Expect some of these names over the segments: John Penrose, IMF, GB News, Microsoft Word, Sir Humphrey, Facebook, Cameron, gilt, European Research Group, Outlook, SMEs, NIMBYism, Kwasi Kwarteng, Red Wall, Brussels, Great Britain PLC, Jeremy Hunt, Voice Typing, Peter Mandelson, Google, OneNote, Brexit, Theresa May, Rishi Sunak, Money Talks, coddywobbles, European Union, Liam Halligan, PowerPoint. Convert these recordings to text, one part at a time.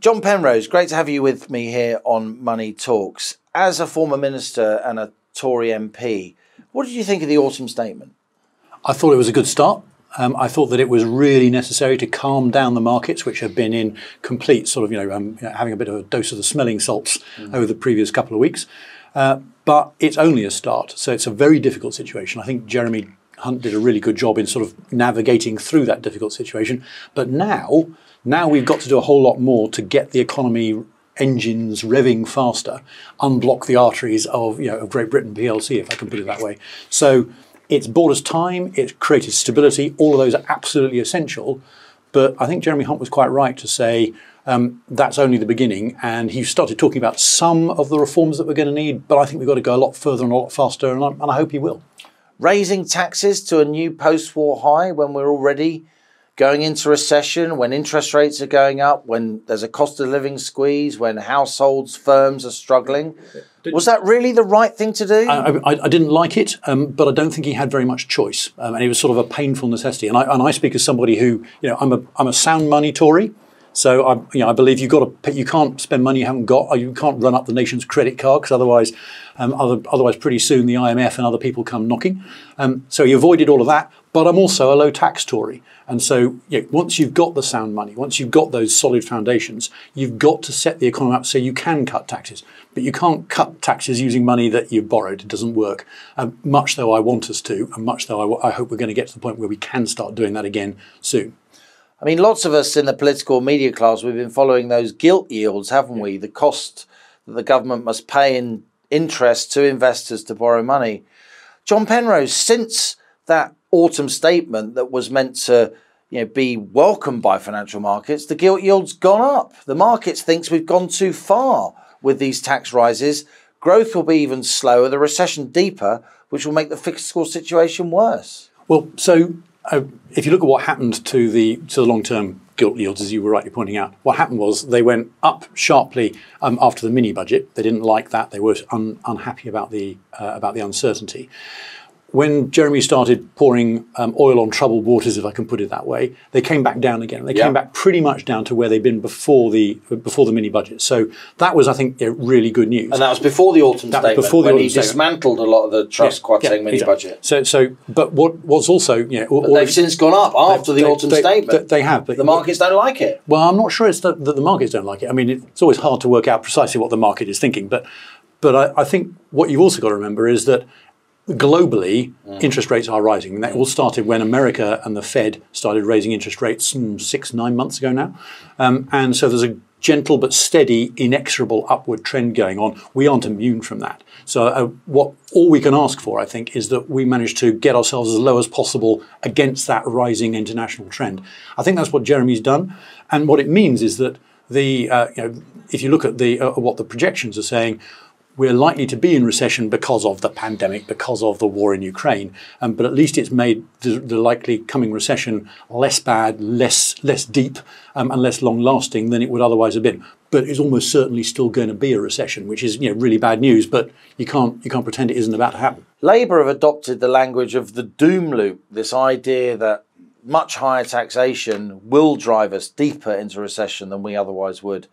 John Penrose, great to have you with me here on Money Talks. As a former minister and a Tory MP, what did you think of the autumn statement? I thought it was a good start. I thought that it was really necessary to calm down the markets, which have been in complete sort of, having a bit of a dose of the smelling salts over the previous couple of weeks. But it's only a start, so it's a very difficult situation. I think Jeremy Hunt did a really good job in sort of navigating through that difficult situation. But now we've got to do a whole lot more to get the economy engines revving faster, unblock the arteries of, of Great Britain PLC, if I can put it that way. So it's bought us time, it's created stability. All of those are absolutely essential. But I think Jeremy Hunt was quite right to say that's only the beginning. And he started talking about some of the reforms that we're going to need, but I think we've got to go a lot further and a lot faster, and I hope he will. Raising taxes to a new post-war high when we're already going into recession, when interest rates are going up, when there's a cost of living squeeze, when households, firms are struggling. Was that really the right thing to do? I didn't like it, but I don't think he had very much choice. And it was sort of a painful necessity. And I speak as somebody who, I'm a sound money Tory. So I believe you can't spend money you haven't got, or you can't run up the nation's credit card, because otherwise, pretty soon the IMF and other people come knocking. So he avoided all of that. But I'm also a low tax Tory, and so once you've got the sound money, once you've got those solid foundations, you've got to set the economy up so you can cut taxes. But you can't cut taxes using money that you've borrowed. It doesn't work. Much though I want us to, and much though I hope we're going to get to the point where we can start doing that again soon. I mean, lots of us in the political media class, we've been following those gilt yields, haven't we? The cost that the government must pay in interest to investors to borrow money. John Penrose, since that autumn statement that was meant to be welcomed by financial markets, the gilt yield's gone up. The markets thinks we've gone too far with these tax rises. Growth will be even slower, the recession deeper, which will make the fiscal situation worse. Well, so if you look at what happened to the long-term gilt yields, as you were rightly pointing out, what happened was they went up sharply after the mini budget. They didn't like that. They were unhappy about the uncertainty. When Jeremy started pouring oil on troubled waters, if I can put it that way, they came back down again. They came back pretty much down to where they'd been before the mini budget. So that was, I think, really good news. And that was before the autumn statement, dismantled a lot of the Truss Kwarteng mini budget. So, but what was also, they've since gone up after the autumn statement. They have, but the markets don't like it. Well, I'm not sure it's that the markets don't like it. I mean, it's always hard to work out precisely what the market is thinking, but I think what you've also got to remember is that globally, interest rates are rising. And that all started when America and the Fed started raising interest rates 6-9 months ago now. And so there's a gentle but steady, inexorable upward trend going on. We aren't immune from that. So all we can ask for, I think, is that we manage to get ourselves as low as possible against that rising international trend. I think that's what Jeremy's done. And what it means is that if you look at what the projections are saying, we're likely to be in recession because of the pandemic, because of the war in Ukraine. But at least it's made the likely coming recession less bad, less deep, and less long-lasting than it would otherwise have been. But it's almost certainly still going to be a recession, which is really bad news, but you can't pretend it isn't about to happen. Labour have adopted the language of the doom loop, this idea that much higher taxation will drive us deeper into recession than we otherwise would.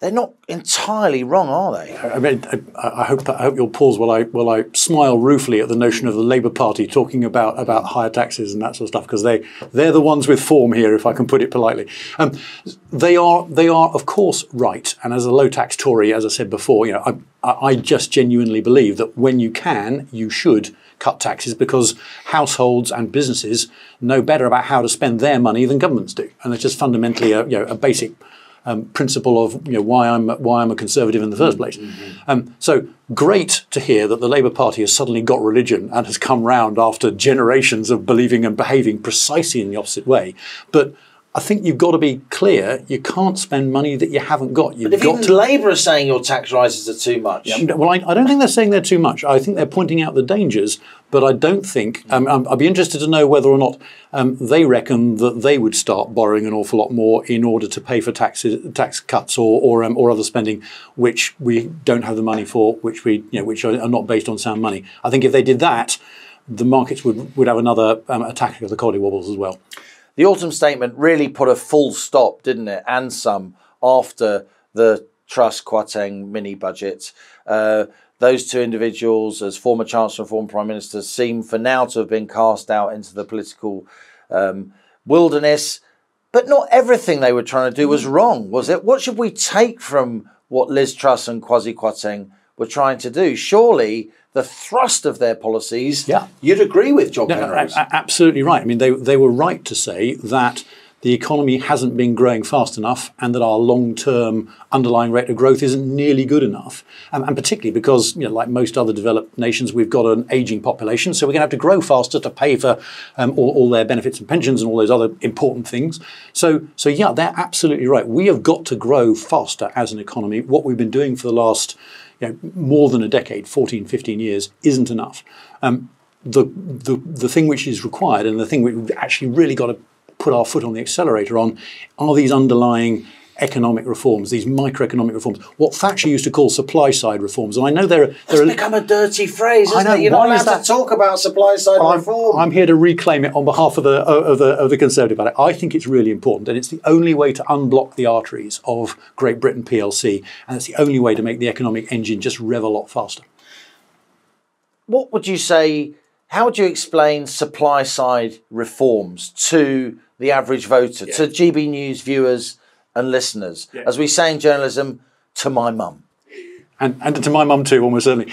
They're not entirely wrong, are they? I mean, I hope you'll pause while I smile ruefully at the notion of the Labour Party talking about higher taxes and that sort of stuff, because they're the ones with form here, if I can put it politely. They are of course right. And as a low tax Tory, as I said before, I just genuinely believe that when you can, you should cut taxes, because households and businesses know better about how to spend their money than governments do, and it's just fundamentally a basic principle of why I'm a conservative in the first place. So great to hear that the Labour Party has suddenly got religion and has come round after generations of believing and behaving precisely in the opposite way. But I think you've got to be clear, you can't spend money that you haven't got. You've but if got even Labour are saying your tax rises are too much. Well, I don't think they're saying they're too much. I think they're pointing out the dangers, but I don't think, I'd be interested to know whether or not they reckon that they would start borrowing an awful lot more in order to pay for tax cuts or other spending, which we don't have the money for, which are not based on sound money. I think if they did that, the markets would have another attack of the coddywobbles as well. The autumn statement really put a full stop, didn't it, and some, after the Truss-Kwarteng mini-budget. Those two individuals, as former Chancellor and former Prime Minister, seem for now to have been cast out into the political wilderness. But not everything they were trying to do was wrong, was it? What should we take from what Liz Truss and Kwasi Kwarteng were trying to do? Surely the thrust of their policies, you'd agree with John Penrose. Absolutely right. I mean, they were right to say that the economy hasn't been growing fast enough and that our long-term underlying rate of growth isn't nearly good enough. And particularly because, you know, like most other developed nations, we've got an ageing population. So we're going to have to grow faster to pay for all their benefits and pensions and all those other important things. So yeah, they're absolutely right. We have got to grow faster as an economy. What we've been doing for the last, you know, more than a decade, 14, 15 years, isn't enough. The thing which is required and the thing we've actually really got to put our foot on the accelerator on are these underlying economic reforms, these microeconomic reforms, what Thatcher used to call supply-side reforms. And I know they're become a dirty phrase, isn't it? You're not allowed to talk about supply-side reform. I'm here to reclaim it on behalf of the Conservative Party. I think it's really important, and it's the only way to unblock the arteries of Great Britain PLC, and it's the only way to make the economic engine just rev a lot faster. What would you say, how would you explain supply-side reforms to the average voter, to GB News viewers and listeners, as we say in journalism, to my mum? And to my mum too, almost certainly.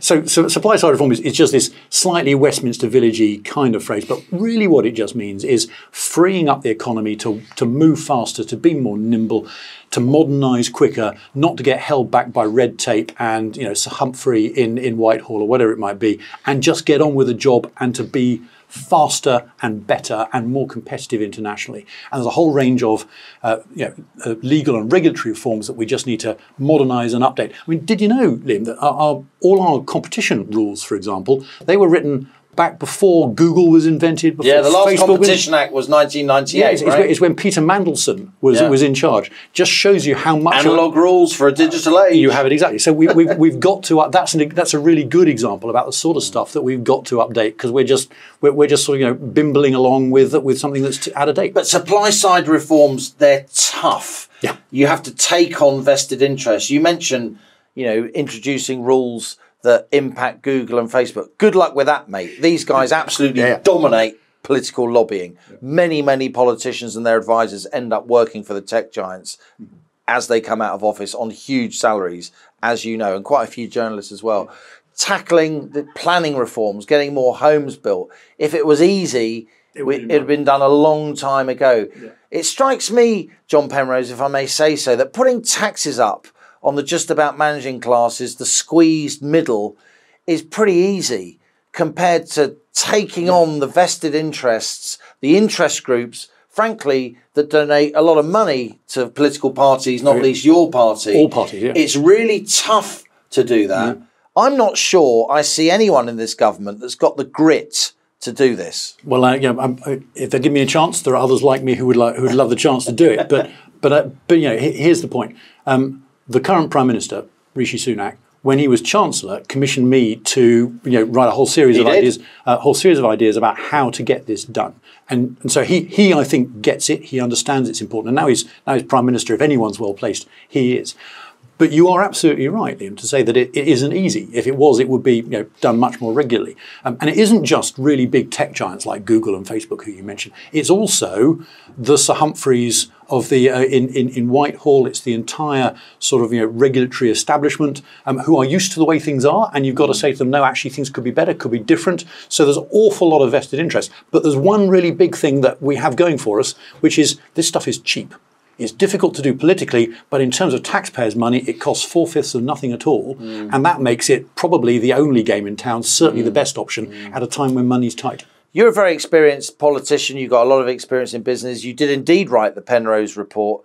So supply-side reform is just this slightly Westminster villagey kind of phrase, but really what it just means is freeing up the economy to move faster, to be more nimble, to modernise quicker, not to get held back by red tape and, you know, Sir Humphrey in Whitehall or whatever it might be, and just get on with the job and to be faster and better and more competitive internationally. And there's a whole range of legal and regulatory reforms that we just need to modernise and update. I mean, did you know, Liam, that all our competition rules, for example, they were written back before Google was invented, before Facebook. The last Facebook Competition Act was 1998, right? It's when Peter Mandelson was in charge. Just shows you how much... Analog rules for a digital age. You have it, exactly. So we've got to... That's a really good example about the sort of stuff that we've got to update, because we're just sort of, you know, bimbling along with something that's out of date. But supply-side reforms, they're tough. Yeah. You have to take on vested interests. You mentioned, you know, introducing rules that impact Google and Facebook. Good luck with that, mate. These guys absolutely dominate political lobbying. Yeah. Many, many politicians and their advisors end up working for the tech giants as they come out of office on huge salaries, as you know, and quite a few journalists as well. Tackling the planning reforms, getting more homes built. If it was easy, it had been done a long time ago. Yeah. It strikes me, John Penrose, if I may say so, that putting taxes up on the just about managing classes, the squeezed middle, is pretty easy compared to taking on the vested interests, the interest groups, frankly, that donate a lot of money to political parties, not least your party. All parties, yeah. It's really tough to do that. Yeah. I'm not sure I see anyone in this government that's got the grit to do this. Well, if they give me a chance, there are others like me who would love the chance to do it. But you know, here's the point. The current Prime Minister, Rishi Sunak, when he was Chancellor, commissioned me to, you know, write a whole series of ideas about how to get this done. And so he I think gets it. He understands it's important. And now he's Prime Minister. If anyone's well placed, he is. But you are absolutely right, Liam, to say that it isn't easy. If it was, it would be, you know, done much more regularly. And it isn't just really big tech giants like Google and Facebook, who you mentioned. It's also the Sir Humphreys of the in Whitehall. It's the entire sort of, you know, regulatory establishment who are used to the way things are, and you've got to say to them, no, actually things could be better, could be different. So there's an awful lot of vested interest. But there's one really big thing that we have going for us, which is this stuff is cheap. It's difficult to do politically, but in terms of taxpayers' money, it costs 4/5 of nothing at all. And that makes it probably the only game in town, certainly the best option at a time when money's tight. You're a very experienced politician. You've got a lot of experience in business. You did indeed write the Penrose Report,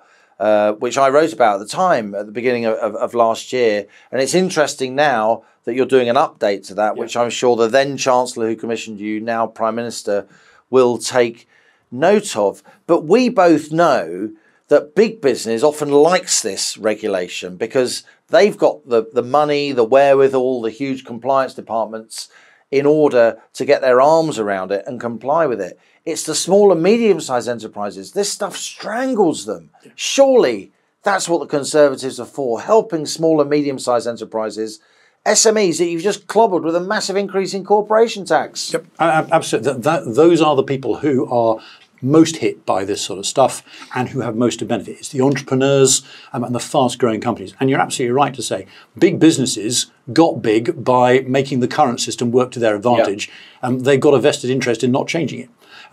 which I wrote about at the time, at the beginning of last year. And it's interesting now that you're doing an update to that, which I'm sure the then Chancellor who commissioned you, now Prime Minister, will take note of. But we both know that big business often likes this regulation because they've got the money, the wherewithal, the huge compliance departments in order to get their arms around it and comply with it. It's the small and medium-sized enterprises. This stuff strangles them. Surely That's what the Conservatives are for, helping small and medium-sized enterprises, SMEs that you've just clobbered with a massive increase in corporation tax. Yep, absolutely. Those are the people who are most hit by this sort of stuff and who have most to benefit. It's the entrepreneurs and the fast-growing companies. And you're absolutely right to say big businesses got big by making the current system work to their advantage. Yep. They've got a vested interest in not changing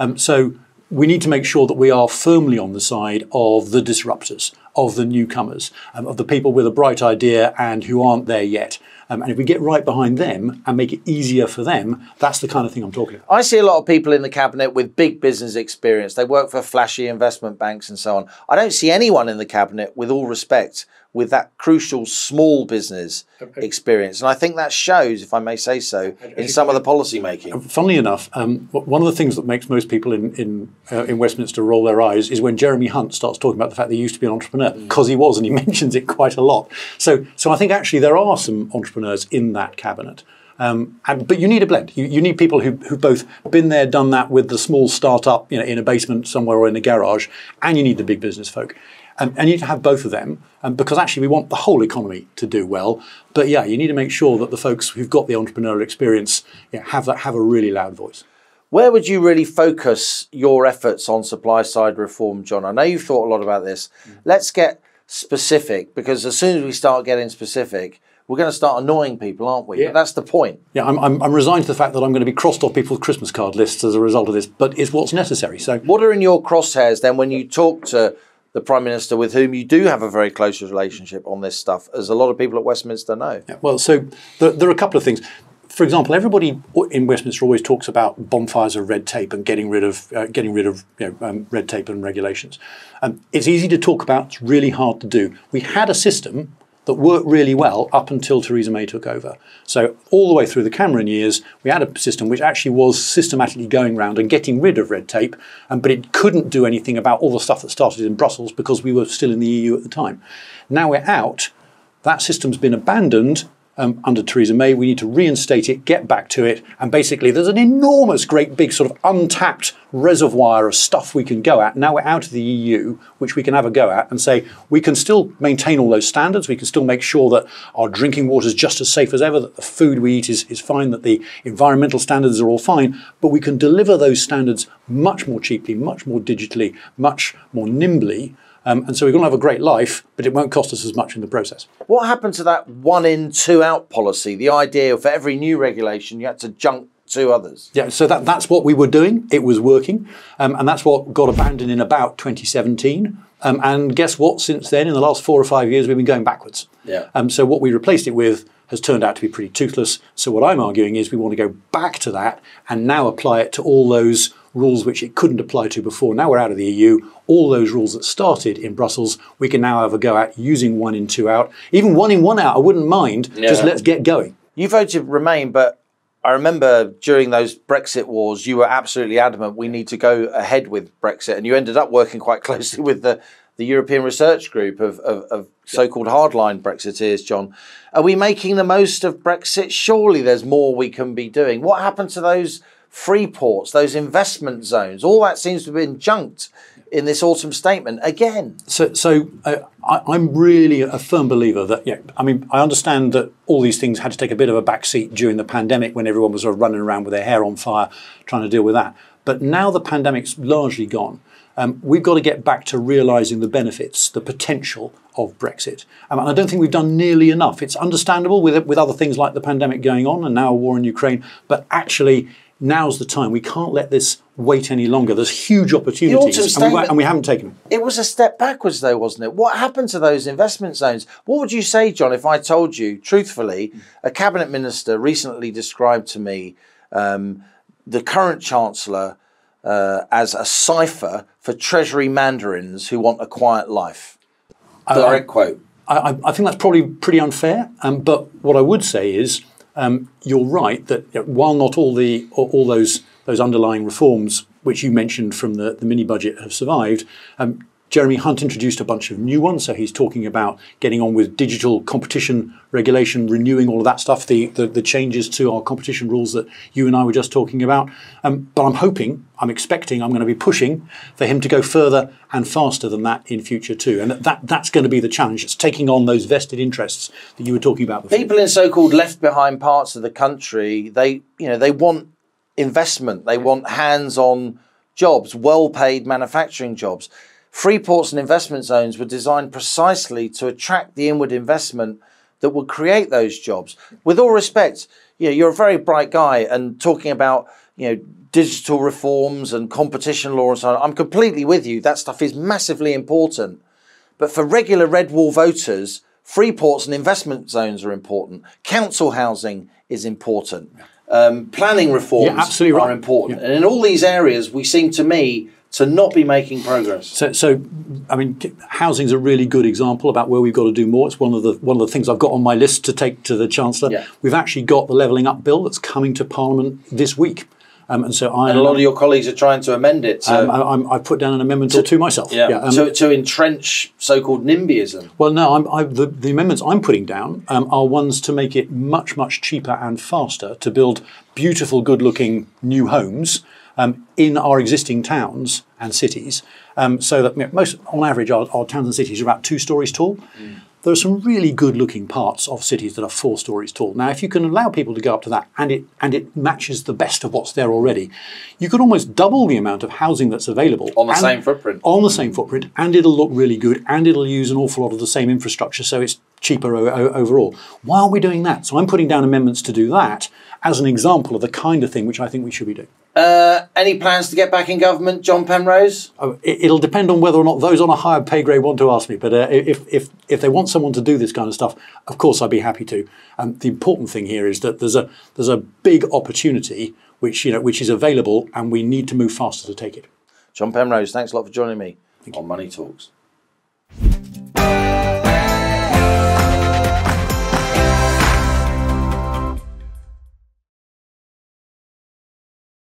it. So we need to make sure that we are firmly on the side of the disruptors, of the newcomers, of the people with a bright idea and who aren't there yet. And if we get right behind them and make it easier for them, that's the kind of thing I'm talking about. I see a lot of people in the cabinet with big business experience. They work for flashy investment banks and so on. I don't see anyone in the cabinet, with all respect, with that crucial small business experience. And I think that shows, if I may say so, in some of the policy making. Funnily enough, one of the things that makes most people in Westminster roll their eyes is when Jeremy Hunt starts talking about the fact that he used to be an entrepreneur, because he was, and he mentions it quite a lot. So I think actually there are some entrepreneurs in that cabinet. But you need a blend. You need people who've both been there, done that with the small startup, in a basement somewhere or in a garage, and you need the big business folk. And you need to have both of them, because actually we want the whole economy to do well. But yeah, you need to make sure that the folks who've got the entrepreneurial experience have a really loud voice. Where would you really focus your efforts on supply side reform, John? I know you've thought a lot about this. Let's get specific, because as soon as we start getting specific, we're going to start annoying people, aren't we? Yeah. But that's the point. Yeah, I'm resigned to the fact that I'm going to be crossed off people's Christmas card lists as a result of this, but it's what's necessary. So, what are in your crosshairs then when you talk to the Prime Minister, with whom you do have a very close relationship on this stuff, as a lot of people at Westminster know? Yeah, well, so there are a couple of things. For example, everybody in Westminster always talks about bonfires of red tape and getting rid of red tape and regulations. It's easy to talk about. It's really hard to do. We had a system that worked really well up until Theresa May took over. So all the way through the Cameron years, we had a system which actually was systematically going round and getting rid of red tape, but it couldn't do anything about all the stuff that started in Brussels because we were still in the EU at the time. Now we're out. That system's been abandoned under Theresa May. We need to reinstate it, get back to it, and basically there's an enormous, great big sort of untapped reservoir of stuff we can go at. Now we're out of the EU, which we can have a go at and say, we can still maintain all those standards, we can still make sure that our drinking water is just as safe as ever, that the food we eat is fine, that the environmental standards are all fine, but we can deliver those standards much more cheaply, much more digitally, much more nimbly. And so we're going to have a great life, but it won't cost us as much in the process. What happened to that one in, two out policy? The idea for every new regulation, you had to junk two others. Yeah, so that's what we were doing. It was working. And that's what got abandoned in about 2017. And guess what? Since then, in the last 4 or 5 years, we've been going backwards. Yeah. So what we replaced it with has turned out to be pretty toothless. So what I'm arguing is we want to go back to that and now apply it to all those rules which it couldn't apply to before. Now we're out of the EU. All those rules that started in Brussels, we can now have a go at using one in, two out. Even one in, one out, I wouldn't mind. Yeah. Just let's get going. You voted Remain, but I remember during those Brexit wars, you were absolutely adamant we need to go ahead with Brexit, and you ended up working quite closely with the European Research Group of so-called hardline Brexiteers, John. Are we making the most of Brexit? Surely there's more we can be doing. What happened to those free ports, those investment zones? All that seems to have been junked in this autumn statement again. So I'm really a firm believer that, I understand that all these things had to take a bit of a backseat during the pandemic when everyone was sort of running around with their hair on fire trying to deal with that. But now the pandemic's largely gone. We've got to get back to realising the benefits, the potential of Brexit. And I don't think we've done nearly enough. It's understandable with other things like the pandemic going on and now a war in Ukraine, but actually now's the time. We can't let this wait any longer. There's huge opportunities and we haven't taken them. It was a step backwards though, wasn't it? What happened to those investment zones? What would you say, John, if I told you, truthfully, a cabinet minister recently described to me the current Chancellor as a cipher for Treasury mandarins who want a quiet life? Direct quote. I think that's probably pretty unfair, but what I would say is you're right that while not all those underlying reforms which you mentioned from the mini budget have survived, Jeremy Hunt introduced a bunch of new ones. So he's talking about getting on with digital competition regulation, renewing all of that stuff, the changes to our competition rules that you and I were just talking about. But I'm hoping, I'm expecting, I'm going to be pushing for him to go further and faster than that in future too. And that's going to be the challenge. It's taking on those vested interests that you were talking about before. People in so-called left-behind parts of the country, they want investment. They want hands-on jobs, well-paid manufacturing jobs. Free ports and investment zones were designed precisely to attract the inward investment that would create those jobs. With all respect, you're a very bright guy and talking about digital reforms and competition law and so on. I'm completely with you. That stuff is massively important. But for regular Red Wall voters, free ports and investment zones are important. Council housing is important. Planning reforms are important. Yeah. And in all these areas, we seem to me to not be making progress. So, I mean, housing's a really good example about where we've got to do more. It's one of the things I've got on my list to take to the Chancellor. Yeah. We've actually got the Levelling Up Bill that's coming to Parliament this week. And a lot of your colleagues are trying to amend it. So I've put down an amendment or two myself. Yeah. To entrench so-called NIMBYism. Well, no, the amendments I'm putting down are ones to make it much, much cheaper and faster to build beautiful, good-looking new homes in our existing towns and cities. So that on average, our towns and cities are about 2 stories tall. Mm. There are some really good-looking parts of cities that are 4 stories tall. Now, if you can allow people to go up to that, and it matches the best of what's there already, you could almost double the amount of housing that's available on the same footprint. On the same footprint, and it'll look really good, and it'll use an awful lot of the same infrastructure, so it's cheaper overall. Why aren't we doing that? So I'm putting down amendments to do that as an example of the kind of thing which I think we should be doing. Any plans to get back in government, John Penrose? Oh, it'll depend on whether or not those on a higher pay grade want to ask me. But if they want someone to do this kind of stuff, of course I'd be happy to. The important thing here is that there's a big opportunity which is available, and we need to move faster to take it. John Penrose, thanks a lot for joining me on Money Talks.